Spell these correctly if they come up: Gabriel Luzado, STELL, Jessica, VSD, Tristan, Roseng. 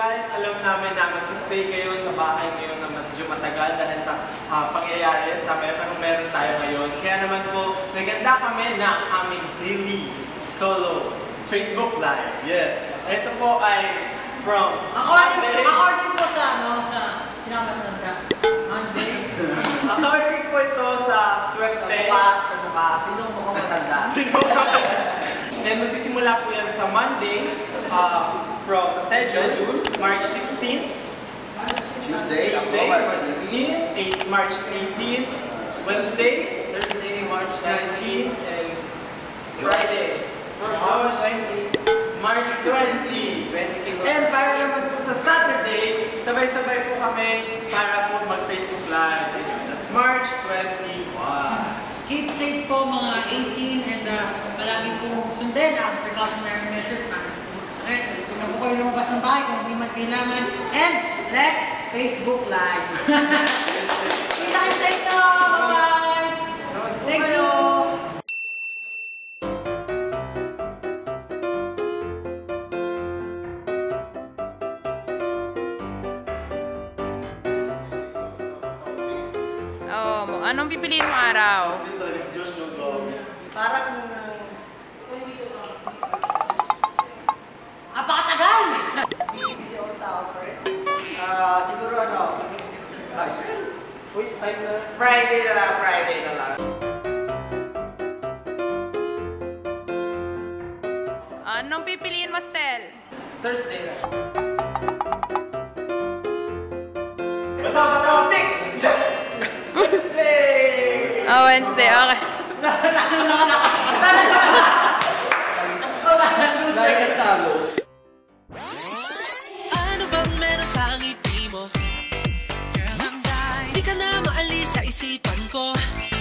guys, alam namin na magsistay kayo sa bahay ngayon na medyo matagal dahil sa pangyayari sa meron tayo ngayon. Kaya naman po, naganda kami ng aming daily solo Facebook Live. Yes. Ito po ay from Monday. According po sa pinakamatanda. Monday. According po ito sa swerte. Sa mukha. Sino ang makamatanda? Sino ang makamatanda? And magsisimula po yan sa Monday, from June, March 16, Tuesday, March 18, Wednesday, Thursday, March 19, and Friday, March 20. And para naman po sa Saturday, sabay-sabay po kami para po mag-Facebook Live. That's March 21. Keep safe po mga 18 and palagi po sundin ang precautionary measures para sa sakit. Kung na po kayo lumabas ng bahay, kung hindi man kailangan. And let's Facebook Live! Kita kayo sa ito! Bye-bye! Thank you! Anong pipiliin mo araw? Parang... Apakatagal! Busy ako ng tao, right? Siguro ano? Uy, time na. Friday na lang, Friday na lang. Anong pipiliin mo, Stel? Thursday na. Bata, bata, pick! Wednesday! Oh, Wednesday. Okay. Ano bang meron sa ngiti mo? Girl, di ka na maalis sa isipan ko.